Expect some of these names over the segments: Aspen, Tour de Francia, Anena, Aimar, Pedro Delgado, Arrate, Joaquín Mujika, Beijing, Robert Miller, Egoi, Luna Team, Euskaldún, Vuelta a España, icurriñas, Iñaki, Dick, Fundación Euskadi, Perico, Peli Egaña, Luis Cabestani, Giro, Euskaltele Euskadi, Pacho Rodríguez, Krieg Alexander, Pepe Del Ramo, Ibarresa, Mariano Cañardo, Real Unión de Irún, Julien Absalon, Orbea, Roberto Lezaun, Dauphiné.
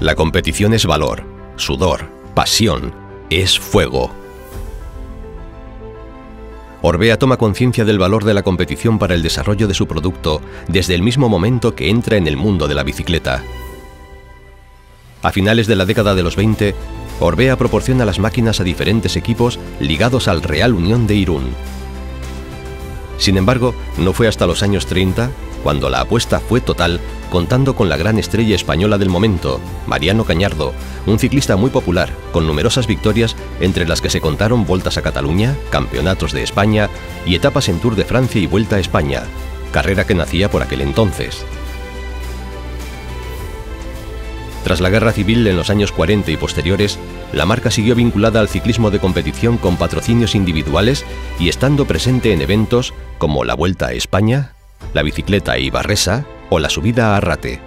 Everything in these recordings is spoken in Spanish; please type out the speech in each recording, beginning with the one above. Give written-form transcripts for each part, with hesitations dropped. La competición es valor, sudor, pasión, es fuego. Orbea toma conciencia del valor de la competición para el desarrollo de su producto desde el mismo momento que entra en el mundo de la bicicleta. A finales de la década de los 20, Orbea proporciona las máquinas a diferentes equipos ligados al Real Unión de Irún. Sin embargo, no fue hasta los años 30, cuando la apuesta fue total, contando con la gran estrella española del momento, Mariano Cañardo, un ciclista muy popular, con numerosas victorias, entre las que se contaron Vueltas a Cataluña, Campeonatos de España y etapas en Tour de Francia y Vuelta a España, carrera que nacía por aquel entonces. Tras la Guerra Civil en los años 40 y posteriores, la marca siguió vinculada al ciclismo de competición con patrocinios individuales y estando presente en eventos como la Vuelta a España, la bicicleta Ibarresa o la subida a Arrate.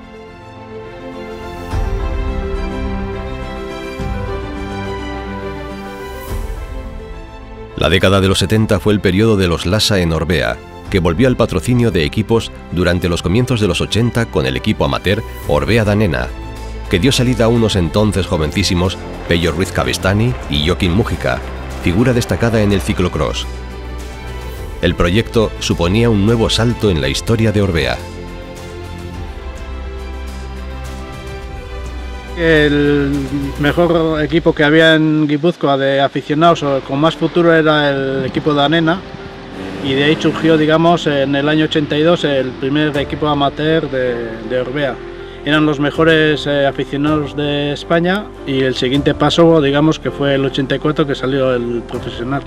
La década de los 70 fue el periodo de los Lasa en Orbea, que volvió al patrocinio de equipos durante los comienzos de los 80 con el equipo amateur Orbea de Anena, que dio salida a unos entonces jovencísimos Pello Ruiz Cabestany y Joaquín Mujika, figura destacada en el ciclocross. El proyecto suponía un nuevo salto en la historia de Orbea. El mejor equipo que había en Guipúzcoa de aficionados con más futuro era el equipo de Anena, y de ahí surgió, digamos, en el año 82 el primer equipo amateur de Orbea. Eran los mejores aficionados de España y el siguiente paso, digamos, que fue el 84 que salió el profesional.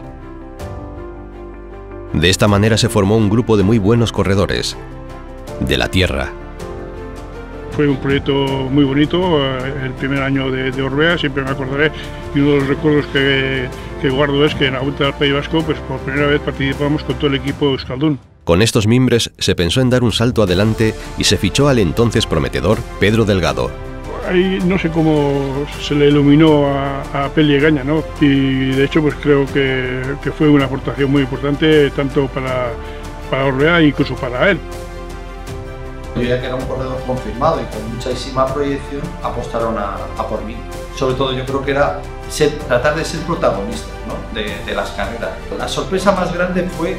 De esta manera se formó un grupo de muy buenos corredores, de la tierra. Fue un proyecto muy bonito, el primer año de Orbea, siempre me acordaré, y uno de los recuerdos que guardo es que en la Vuelta al País Vasco, pues por primera vez participamos con todo el equipo de Euskaldún. Con estos mimbres se pensó en dar un salto adelante y se fichó al entonces prometedor Pedro Delgado. Ahí no sé cómo se le iluminó a Peli Egaña, ¿no? Y de hecho pues creo que fue una aportación muy importante tanto para Orbea e incluso para él. Yo ya que era un corredor confirmado y con muchísima proyección, apostaron a por mí. Sobre todo yo creo que era tratar de ser protagonista, ¿no? de las carreras. La sorpresa más grande fue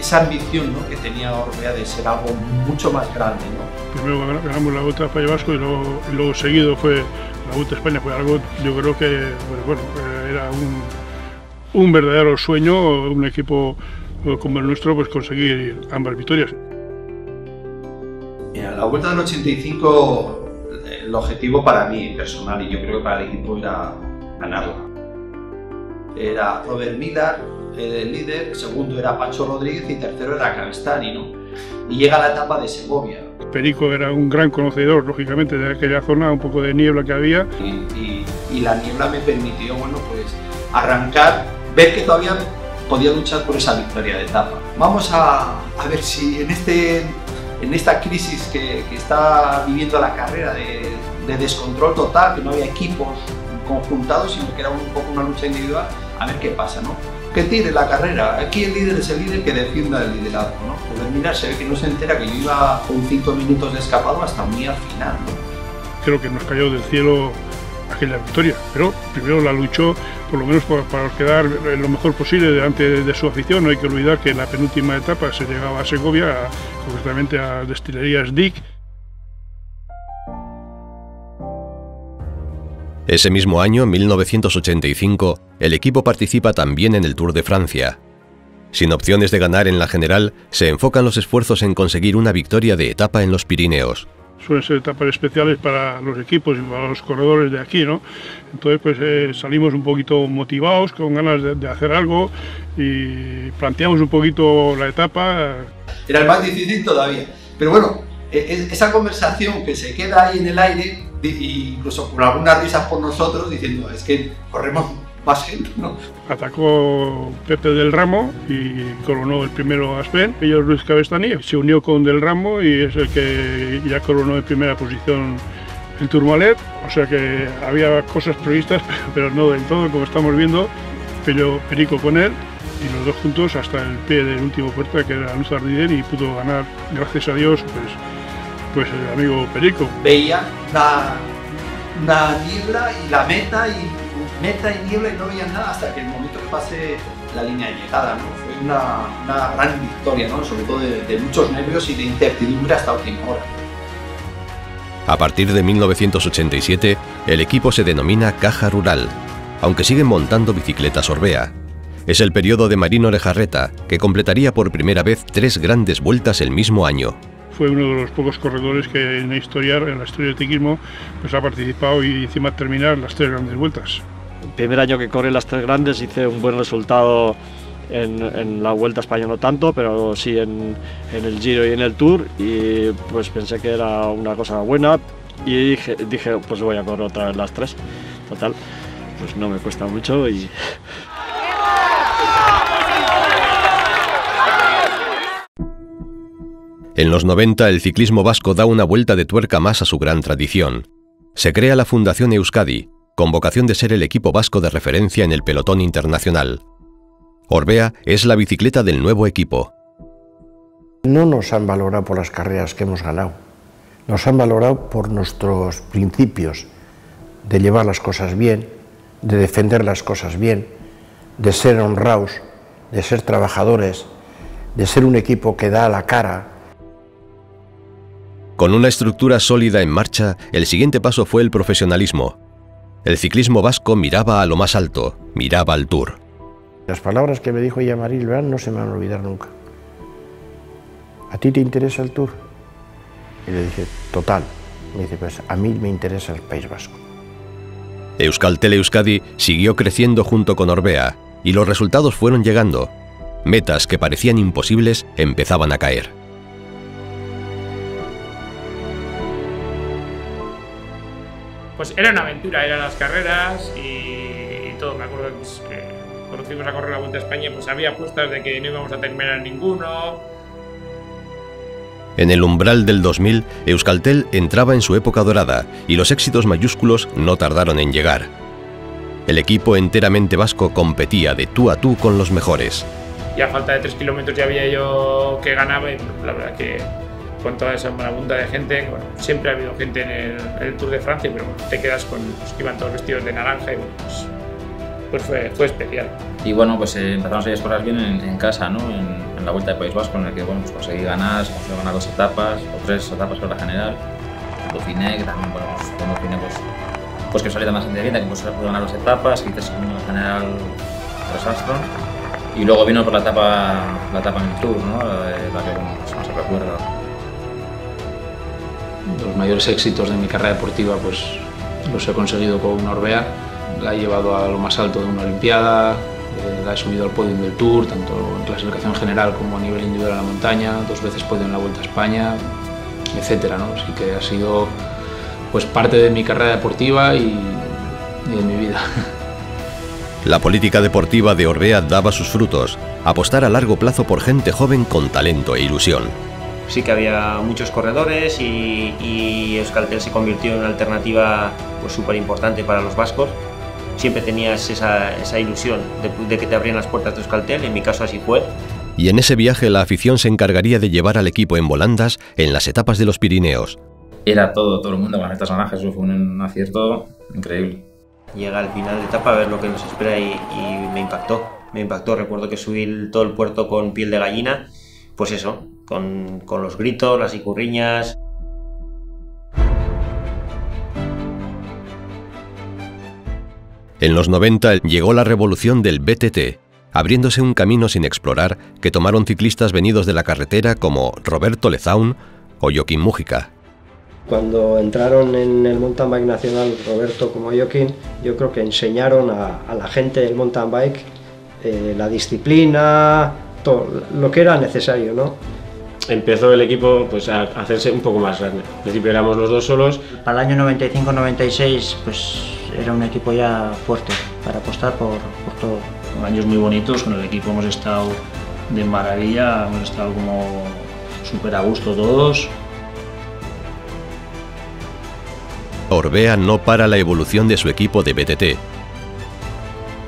esa ambición, ¿no? que tenía Orbea de ser algo mucho más grande, ¿no? Primero ganamos la Vuelta a País Vasco y luego seguido fue la Vuelta a España. Fue algo, yo creo que bueno, era un verdadero sueño, un equipo como el nuestro, pues conseguir ambas victorias. Mira, la Vuelta del 85, el objetivo para mí personal y yo creo que para el equipo era ganarla. Era Robert Miller, el líder, el segundo era Pacho Rodríguez y tercero era Cabestani, ¿no? Y llega la etapa de Segovia. Perico era un gran conocedor, lógicamente, de aquella zona, un poco de niebla que había. Y la niebla me permitió, bueno, pues arrancar, ver que todavía podía luchar por esa victoria de etapa. Vamos a ver si en esta crisis que está viviendo la carrera de descontrol total, que no había equipos conjuntados, sino que era un poco una lucha individual, a ver qué pasa, ¿no? Que tire la carrera, aquí el líder es el líder que defienda el liderazgo, ¿no? Pues mira, se ve que no se entera que yo iba con 5 minutos de escapado hasta muy al final, ¿no? Creo que nos cayó del cielo aquella victoria, pero primero la luchó por lo menos para quedar lo mejor posible delante de su afición. No hay que olvidar que en la penúltima etapa se llegaba a Segovia, concretamente a Destilerías Dick. Ese mismo año, 1985, el equipo participa también en el Tour de Francia. Sin opciones de ganar en la general, se enfocan los esfuerzos en conseguir una victoria de etapa en los Pirineos. Suelen ser etapas especiales para los equipos y para los corredores de aquí, ¿no? Entonces pues salimos un poquito motivados, con ganas de hacer algo y planteamos un poquito la etapa. Era el más difícil todavía, pero bueno, esa conversación que se queda ahí en el aire, incluso con algunas risas por nosotros, diciendo es que corremos más gente, ¿no? Atacó Pepe Del Ramo y coronó el primero Aspen. Ellos Luis Cabestani se unió con Del Ramo y es el que ya coronó en primera posición el Turmalet. O sea que había cosas previstas, pero no del todo, como estamos viendo. Perico con él y los dos juntos hasta el pie del último puerta, que era Luz Ardiden, y pudo ganar, gracias a Dios, pues el amigo Perico. Veía una niebla y la meta y niebla y no veían nada hasta que el momento que pase la línea de llegada, ¿no? Fue una gran victoria, ¿no? Sobre todo de muchos nervios y de incertidumbre hasta última hora. A partir de 1987, el equipo se denomina Caja Rural, aunque siguen montando bicicletas Orbea. Es el periodo de Marino Lejarreta, que completaría por primera vez 3 grandes vueltas el mismo año. Fue uno de los pocos corredores que en la historia del ciclismo pues ha participado y encima terminar las 3 grandes vueltas. El primer año que corrí las 3 grandes hice un buen resultado en la Vuelta a España, no tanto, pero sí en el Giro y en el Tour, y pues pensé que era una cosa buena y dije pues voy a correr otra vez las 3. Total, pues no me cuesta mucho y... En los 90 el ciclismo vasco da una vuelta de tuerca más a su gran tradición. Se crea la Fundación Euskadi, con vocación de ser el equipo vasco de referencia en el pelotón internacional. Orbea es la bicicleta del nuevo equipo. No nos han valorado por las carreras que hemos ganado. Nos han valorado por nuestros principios de llevar las cosas bien, de defender las cosas bien, de ser honrados, de ser trabajadores, de ser un equipo que da la cara. Con una estructura sólida en marcha, el siguiente paso fue el profesionalismo. El ciclismo vasco miraba a lo más alto, miraba al Tour. Las palabras que me dijo ella Maril no se me van a olvidar nunca. ¿A ti te interesa el Tour? Y le dije, total. Me dice, pues a mí me interesa el País Vasco. Euskaltele Euskadi siguió creciendo junto con Orbea, y los resultados fueron llegando. Metas que parecían imposibles empezaban a caer. Pues era una aventura, eran las carreras y todo. Me acuerdo que cuando fuimos a correr la Vuelta a España pues había apuestas de que no íbamos a terminar ninguno. En el umbral del 2000, Euskaltel entraba en su época dorada y los éxitos mayúsculos no tardaron en llegar. El equipo enteramente vasco competía de tú a tú con los mejores. Y a falta de 3 kilómetros ya había yo que ganaba y la verdad que... con toda esa marabunta de gente, bueno, siempre ha habido gente en el Tour de Francia, pero bueno, te quedas con los que iban todos vestidos de naranja y bueno, pues fue especial. Y bueno, pues empezamos a ir las cosas bien en casa, ¿no? En la Vuelta al País Vasco, en el que bueno, pues conseguí ganar, conseguí ganar 2 etapas o 3 etapas por la general. Dauphiné, que también, bueno, cuando Dauphiné, pues que salió tan bastante bien, que pues pude ganar 2 etapas, quité segundo en general tras Astron. Y luego vino por la etapa en el Tour, ¿no? La que bueno, pues, no se recuerda. Los mayores éxitos de mi carrera deportiva pues los he conseguido con una Orbea, la he llevado a lo más alto de una Olimpiada, la he subido al podio del Tour, tanto en clasificación general como a nivel individual en la montaña, 2 veces podio en la Vuelta a España, etcétera, ¿no? Así que ha sido pues parte de mi carrera deportiva y de mi vida. La política deportiva de Orbea daba sus frutos, apostar a largo plazo por gente joven con talento e ilusión. Sí que había muchos corredores y Euskaltel se convirtió en una alternativa súper importante para los vascos. Siempre tenías esa ilusión de que te abrían las puertas de Euskaltel, en mi caso así fue. Y en ese viaje la afición se encargaría de llevar al equipo en volandas en las etapas de los Pirineos. Era todo el mundo con estas naranjas, eso fue un acierto increíble. Llega al final de etapa a ver lo que nos espera y me impactó. Recuerdo que subí todo el puerto con piel de gallina, pues eso. Con los gritos, las icurriñas. En los 90 llegó la revolución del BTT, abriéndose un camino sin explorar que tomaron ciclistas venidos de la carretera como Roberto Lezaun o Joaquín Mujika. Cuando entraron en el mountain bike nacional Roberto como Joaquín, yo creo que enseñaron a la gente del mountain bike la disciplina, todo lo que era necesario, ¿no? Empezó el equipo pues, a hacerse un poco más grande. Al principio éramos los 2 solos. Para el año 95-96 pues, era un equipo ya fuerte para apostar por todo. Años muy bonitos, con el equipo hemos estado de maravilla, hemos estado como súper a gusto todos. Orbea no para la evolución de su equipo de BTT.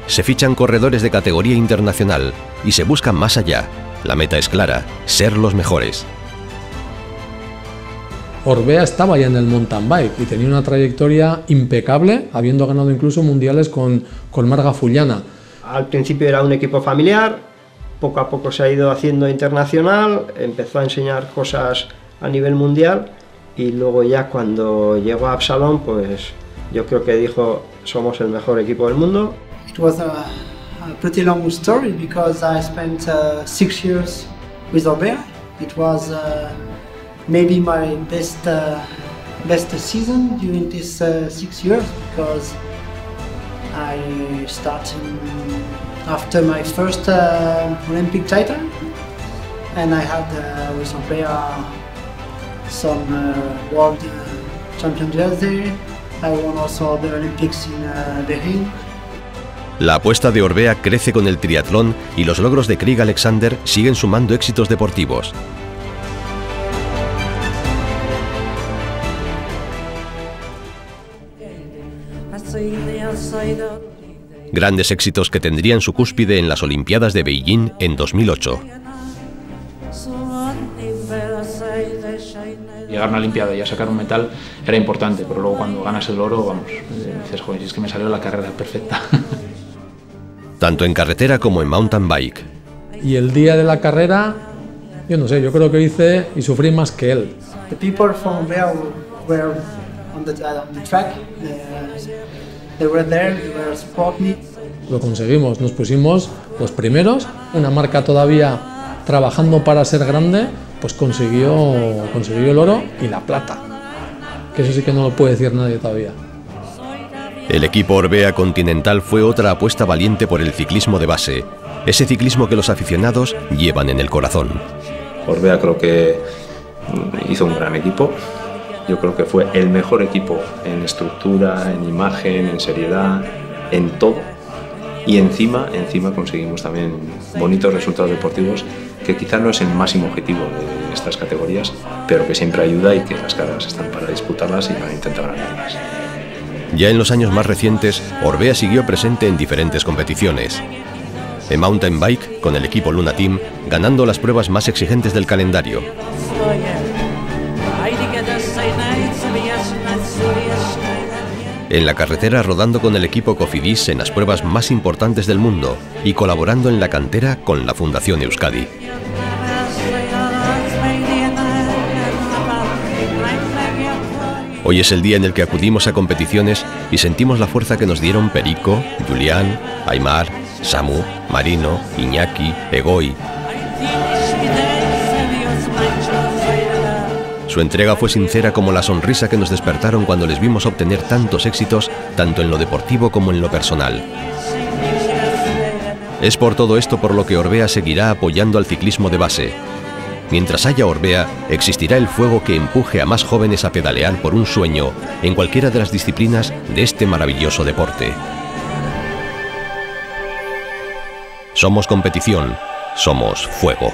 Se fichan corredores de categoría internacional y se buscan más allá. La meta es clara, ser los mejores. Orbea estaba ya en el mountain bike y tenía una trayectoria impecable, habiendo ganado incluso mundiales con Marga Fullana. Al principio era un equipo familiar, poco a poco se ha ido haciendo internacional, empezó a enseñar cosas a nivel mundial y luego ya cuando llegó a Absalón, pues yo creo que dijo, somos el mejor equipo del mundo. It was a pretty long story because I spent 6 years with Orbea. It was maybe my best season during these 6 years because I started after my first Olympic title, and I had with Orbea some world championships there. I won also the Olympics in Beijing. La apuesta de Orbea crece con el triatlón y los logros de Krieg Alexander siguen sumando éxitos deportivos. Grandes éxitos que tendrían su cúspide en las Olimpiadas de Beijing en 2008. Llegar a una Olimpiada y a sacar un metal era importante, pero luego cuando ganas el oro, vamos, dices, joder, si es que me salió la carrera perfecta. Tanto en carretera como en mountain bike. Y el día de la carrera, yo no sé, yo creo que hice y sufrí más que él. The people from Real were on the track. They were there, they were supporting me. Lo conseguimos, nos pusimos los primeros. Una marca todavía trabajando para ser grande, pues consiguió el oro y la plata. Que eso sí que no lo puede decir nadie todavía. El equipo Orbea Continental fue otra apuesta valiente por el ciclismo de base, ese ciclismo que los aficionados llevan en el corazón. Orbea creo que hizo un gran equipo, yo creo que fue el mejor equipo en estructura, en imagen, en seriedad, en todo. Y encima conseguimos también bonitos resultados deportivos, que quizás no es el máximo objetivo de estas categorías, pero que siempre ayuda y que las carreras están para disputarlas y para intentar ganarlas. Ya en los años más recientes, Orbea siguió presente en diferentes competiciones. En mountain bike, con el equipo Luna Team, ganando las pruebas más exigentes del calendario. En la carretera, rodando con el equipo Cofidis en las pruebas más importantes del mundo y colaborando en la cantera con la Fundación Euskadi. Hoy es el día en el que acudimos a competiciones y sentimos la fuerza que nos dieron Perico, Julián, Aimar, Samu, Marino, Iñaki, Egoi. Su entrega fue sincera como la sonrisa que nos despertaron cuando les vimos obtener tantos éxitos, tanto en lo deportivo como en lo personal. Es por todo esto por lo que Orbea seguirá apoyando al ciclismo de base. Mientras haya Orbea, existirá el fuego que empuje a más jóvenes a pedalear por un sueño en cualquiera de las disciplinas de este maravilloso deporte. Somos competición, somos fuego.